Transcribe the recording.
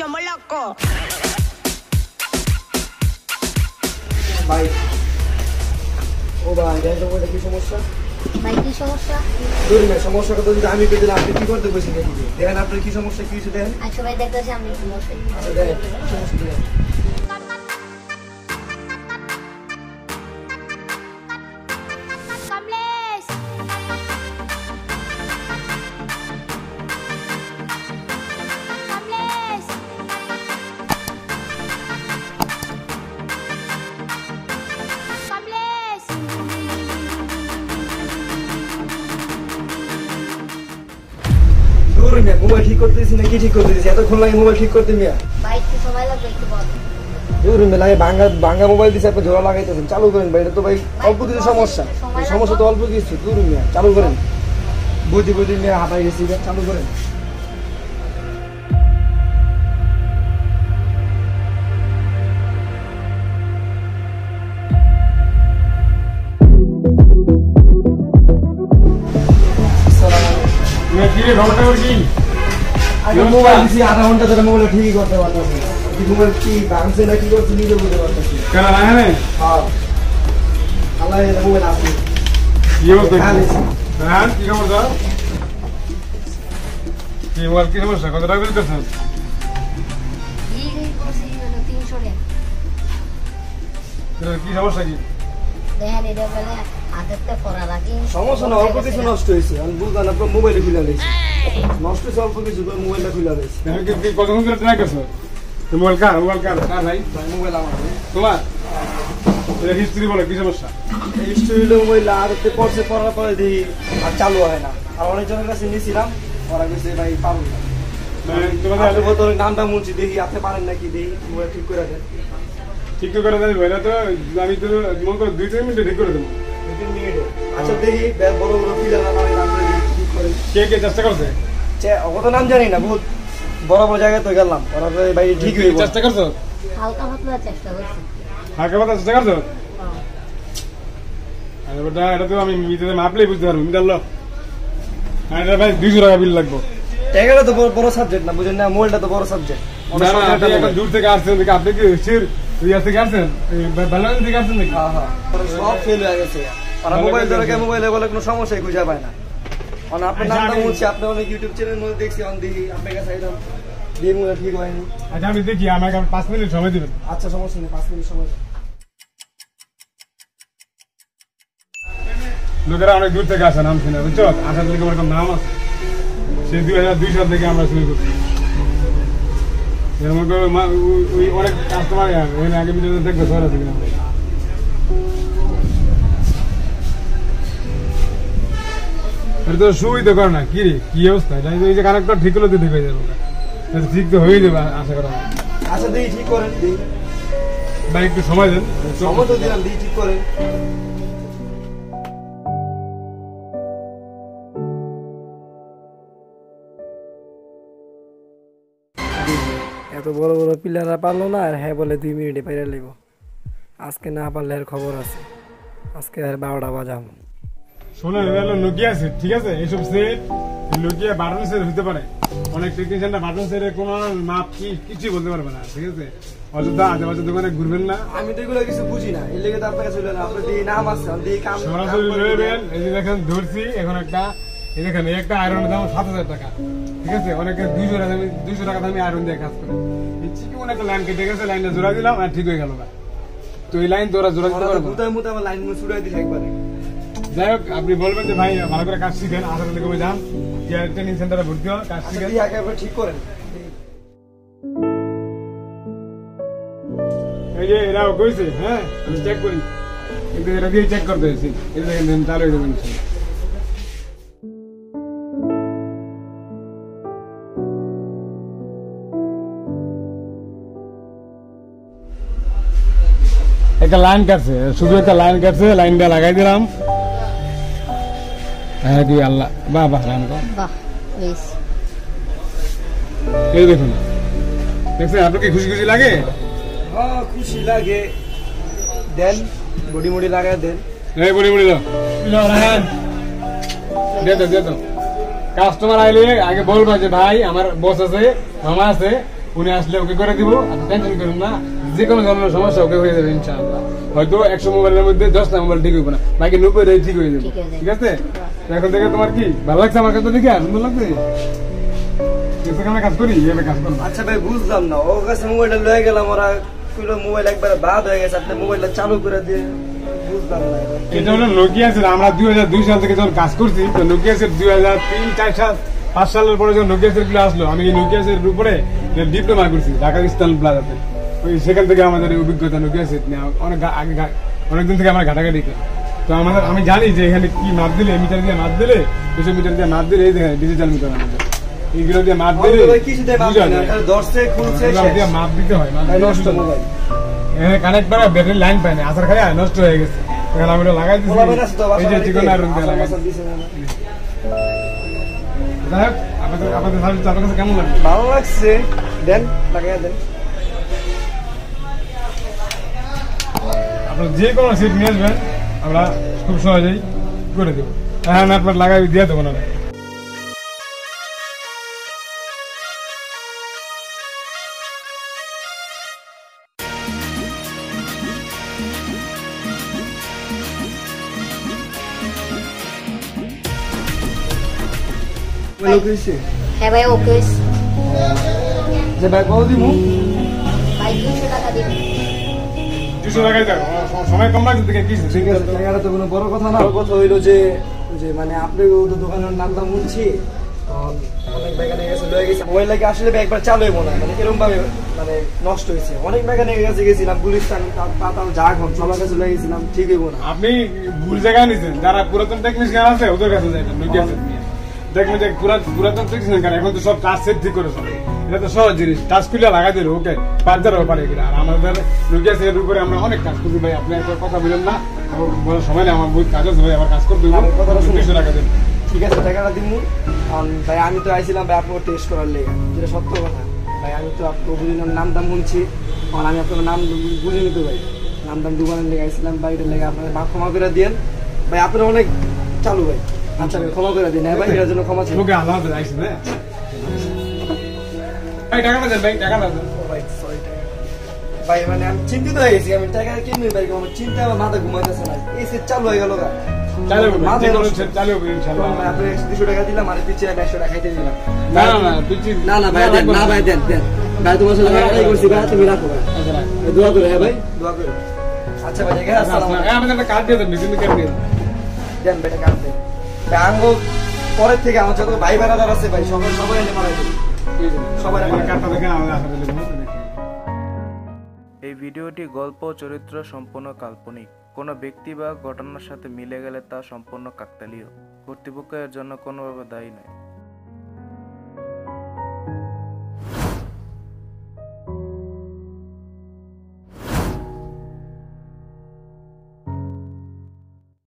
Chamo loco. Baik. ও ভাই এত বড় কি সমস্যা? ভাই কি সমস্যা? দূর না সমস্যা কত যদি আমি কই দিলাম আপনি কি করতে কইছেন নাকি? দেখেন আপনার কি সমস্যা কি হইছে দেখেন। আচ্ছা ভাই দেখতেছি আমি সমস্যা। আচ্ছা দেখেন সমস্যা। মোবাইল ঠিক করতেছি না কি ঠিক করতেছি এতক্ষণ লাগে মোবাইল ঠিক করতে মিয়া ভাই কি সময় লাগবে একটু বল জোরে মেলায় ভাঙা মোবাইল দিছে আপনি জোড়া লাগাইতেছেন চালু করেন ভাই এটা তো ভাই অল্প কিছু সমস্যা তো অল্প কিছু জোরে মিয়া চালু করেন বুঝি মিয়া হাতায় গেছি চালু করেন কি রোটা কি আরে মোবাইল দিছি আধা ঘন্টা ধরে মোবাইল ঠিকই করতে পারতাছি কি মোবাইল কি ভাঙছে না কি করছে নিজে বুঝতে পারতাছি কেন রাখেনে হ্যাঁ আল্লাহ এর মোবাইল আছে ইও তো হ্যাঁ কি খবর দাও কি মোবাইল কি সমস্যা কত টাকা বিল করছেন এই করছি না 300 টাকা কি সমস্যা কি দেখেন এটা বলে আদতে পড়া লাগি সমস্যা না অল্প কিছু নষ্ট হইছে আমি বুঝলাম না আপনার মোবাইলে খুলে দিয়েছি নষ্ট হইছে অল্প কিছু তো মোবাইলটা খুলে দিয়েছি আমি কি কতক্ষণ ধরে ট্রাই করছ তুমি মোবাইল কার না ভাই মোবাইল আমার তোমার এর হিস্ট্রি বলে কি সমস্যা হিস্ট্রিতে মোবাইল আরতে পড়ছে পড়া পড়া দি আর চালু হয় না আর অনেক জনের কাছে নিছিলাম ওরা কইছে ভাই পাবো না মানে তোমাদের আলো কত নামটা মুছি দেখি আপনি পারেন নাকি দেই মোবাইল ঠিক করে দেন ঠিক করে দেন ভাইরা তো আমি তো মন করে 2-3 মিনিট ঠিক করে দেব 2-3 মিনিট আচ্ছা দেখি বড় বড় ফিলা না মানে আপনি ঠিক করেন কে চেষ্টা করছে যে অত নাম জানি না বহুত বড় বড় জায়গায় তো গেলাম ওরা ভাই ঠিক হই চেষ্টা করছো হালকা হালকা চেষ্টা করছি হালকা হালকা চেষ্টা করছো আরে বেটা এটা তো আমি মিটারে মাপলেই বুঝতে পারবো ইনশাআল্লাহ আরে ভাই 200 টাকা বিল লাগবে টাকাটা তো বড় সাবজেক্ট না বুঝেন না মোবাইলটা তো বড় সাবজেক্ট না না আপনি একটু দূর থেকে আসছেন দেখি আপনি কি শির ইয়াতে গেছেন ব্যালেন্স দেখাছেন নাকি হ্যাঁ হ্যাঁ সব ফেল হয়ে গেছে আর মোবাইল ধরে কে মোবাইলে বলে কোনো সমস্যাই খুঁজে পায় না অন আপনি নামটা মুছি আপনি অনেক ইউটিউব চ্যানেল মধ্যে দেখছি অন দেখি আপনার কাছে আইলাম দিয়ে মোবাইল ঠিক হয়নি আচ্ছা আমি দেখি আমাকে 5 মিনিট সময় দিবেন আচ্ছা সমস্যা নেই 5 মিনিট সময় লোকেরা অনেক দূর থেকে আসেন নাম শুনে বুঝছো আসার দিকে এরকম নাম আছে সেই 2002 সাল থেকে আমরা শুরু করছি এরকম ওই অনেক কাস্টমার এর আগে ভিডিওতে দেখবে সর আছে কিনা এটা তো শুই তো করে না কি রে কি অবস্থা এটা এই যে কানেক্টর ঠিক হলো দিতে কই যাবে এটা ঠিক তো হয়ে যাবে আশা করা আচ্ছা দেই ঠিক করেন দেই ভাই একটু সময় দেন সময় তো দিলাম দেই ঠিক করেন এত বড় বড় পিলাররা পারলো না আর হ্যাঁ বলে 2 মিনিটে পাইরা লিব আজকে না পারলে এর খবর আছে আজকে আর 12টা বাজাম শোনা হলো নোকিয়া সেট ঠিক আছে এইসব সেট নোকিয়া 12 সেট হতে পারে অনেক টেকনিশিয়ানরা 12 সেটের কোনো মাপ কি কিছু বলতে পারবে না ঠিক আছে অযথা আজেবাজে দোকানে ঘুরবেন না আমি তো এগুলো কিছু বুঝি না এর লেগে তো আপনার কাছে বললাম আপনি এই নাম আছে আপনি এই কাম সরাসরি নেবেন এই যে দেখেন ধরছি এখন একটা এই দেখেন একটা আয়রনের দাম 7000 টাকা ঠিক আছে অনেকে 200 টাকা দামে আয়রন দিয়ে কাজ করে এই চিকি অনেকে লাইন কেটে গেছে লাইনটা জোড়া দিলাম আর ঠিক হয়ে গেল তো এই লাইন জোড়া দিতে পারবো মুতা মুতা আমার লাইন মুছে ছুড়াই দিই একবারে যাই হোক আপনি বলবেন যে ভাই ভালো করে কাজ শিখেন আসার দিকে যান কেয়ার ট্রেনিং সেন্টারে ভর্তি হন কাজ শিখেন ঠিক করেন এই যে এরাও কইছে হ্যাঁ আমি চেক করি কিন্তু এরা দিয়ে চেক করতে হয়েছে এই দেখেন চালু হয়ে যাবেন একটা লাইন কাটছে শুধু একটা লাইন কাটছে লাইনটা লাগাই দিলাম হ্যাঁ দি আল্লাহ বাহ বাহ লাইন কর বাহ বেশ এই দেখুন দেখছেন আপনার কি খুশি খুশি লাগে হ্যাঁ খুশি লাগে দেন বডি লাগাই দেন এই বডি দাও দাও রাখেন দে দাও কাস্টমার আইলে আগে বলবা যে ভাই আমার বস আছে মামা আছে উনি আসলে ওকে করে দিব, আপনি টেনশন করুন না, যে কোনো ধরনের সমস্যা ওকে হয়ে যাবে ইনশাআল্লাহ। হয়তো 100 মোবাইলের মধ্যে 10টা মোবাইল ঠিক হইব না, বাকি 90টাই ঠিক হয়ে যাবে। ঠিক আছে, এখন থেকে তোমার কি ভালো লাগছে? আমার কাছে দেখে আনন্দ লাগছে। এসে কেমন কাজ করি, এভাবে কাজ করব। আচ্ছা ভাই, বুঝলাম না, ওর কাছে মোবাইলটা লয়ে গেলাম, ওরা কইলো মোবাইল একবার বাদ হয়ে গেছে, আপনি মোবাইলটা চালু করে দিয়ে। বুঝলাম না, এটা হলো নোকিয়া ছিল, আমরা 2002 সাল থেকে যখন কাজ করছি, তো নোকিয়া ছিল 2003 4 সাল 5 সালের পরে যখন নোকিয়া ছিল আসলো, আমি নোকিয়া এর উপরে ডিপ্লোমা করছি ঢাকা ইস্তাল প্লাজাতে। ওই সেখান থেকে আমাদের অভিজ্ঞতা নোকিয়া সেট নিয়ে অনেক আগে, অনেকদিন থেকে আমরা ঘাটাঘাটি করি। তো আমাদের আমি জানি যে এখানে কি মাপ দিলে, মিটার দিয়ে মাপ দিলে, এসব মিটার দিয়ে মাপ দিলে, এই দেখেন ডিজিটাল মিটার আমাদের এইগুলো দিয়ে মাপ দিলে মাপ দিতে হয়। এখানে কানেক্ট করা ব্যাটারি লাইন পায় না, আসার খালি নষ্ট হয়ে গেছে, আমি ওটা লাগাই দিচ্ছি। যাই হোক, আপনাদের সার্ভিস আপনার কাছে কেমন লাগছে? ভালো লাগছে, দেন লাগাই দেন। আপনার যে কোনো সিট নিয়ে আসবেন, আমরা খুব সহজেই করে দেবো। হ্যাঁ, না আপনার লাগাই দিয়ে দেবো না। ভাই ওকে যে ভাই কত দিব? ভাই 200 টাকা দিব। 200 টাকাই দাও, সময় কম লাগবে। ঠিক আছে, টাকাটা তো কোনো বড় কথা না। কথা হইলো যে যে মানে আপনি ওই দোকানের নামটা মুনছি, তো অনেক মেকানিক এসে লয়ে গেছে ওই লাগে, আসলে একবার চালু হইবো না, মানে এরকম ভাবে মানে নষ্ট হইছে। অনেক মেকানিক এসে গেছিলাম, গুলিস্তান পাতাল যা ঘন সবার কাছে লয়ে গেছিলাম, ঠিক হইবো না। আপনি ভুল জায়গা নিছেন, যারা পুরাতন টেকনিশিয়ান আছে ওদের কাছে যাইবেন। ঠিক আছে, দেখবেন যে পুরাতন টেকনিশিয়ান কারণ এখন তো সব টাচ সেট ঠিক করে, সব এটা তো সহজ জিনিস, টাচ খুলে লাগা দিল ওকে পাঁচ হাজার ব্যাপারে। আর আমাদের নোকিয়া সেটের উপরে আমরা অনেক কাজ করছি ভাই, আপনি একটা কথা বললেন না, বলার সময় নেই, আমার বহুত কাজ আছে ভাই, আমার কাজ করতে হবে। 200 টাকা দেন। ঠিক আছে, টাকাটা দিন ভাই। আমি তো আইছিলাম ভাই আপনার টেস্ট করার লেগে, যেটা সত্য কথা ভাই। আমি তো আপনার বুঝিনার নাম দাম শুনছি, কারণ আমি আপনার নাম বুঝে নিতে ভাই, নাম দাম ডুবানোর লেগে আইছিলাম ভাই, এটার লেগে আপনার বাপ ক্ষমা করে দিয়েন ভাই, আপনার অনেক চালু ভাই। আচ্ছা ক্ষমা করে দিন ভাই, এর জন্য ক্ষমা চাই। ওকে আল্লাহ হাফেজ। আইছে না ভাই, টাকা দেন ভাই, টাকা দেন ভাই। 100 টাকা ভাই, মানে আমি চিন্তিত হয়ে গেছি, আমি টাকা কিনে ভাই, আমার চিন্তা আমার মাথা ঘুমাইতেছে না। এই সেট চালু হয়ে গেল গা, চালু মাথা গেল, সেট চালু হবে ইনশাআল্লাহ। আমি আপনাকে 200 টাকা দিলাম, আর পিছে 100 টাকা খাইতে দিলাম। না না পিছে, না না ভাই দেন, না ভাই দেন দেন ভাই, তোমার সাথে লড়াই করছি ভাই, তুমি রাখো ভাই। আচ্ছা রাখ, দোয়া করো ভাই, দোয়া করো। আচ্ছা ভাই, ঠিক আছে, আসসালামু আলাইকুম। আমি একটা কার্ড দিয়ে দেন, মিটিং করে দেন, দেন বেটা কার্ড দেন। পরের থেকে আমার যত ভাই বেড়াদার আছে ভাই, সবাই সবাই এনে মারাই দেবে, সবাই কাটা দেখে আমরা আশা করি। এই ভিডিওটি গল্প চরিত্র সম্পূর্ণ কাল্পনিক, কোনো ব্যক্তি বা ঘটনার সাথে মিলে গেলে তা সম্পূর্ণ কাকতালীয়, কর্তৃপক্ষের জন্য কোনোভাবে দায়ী নয়।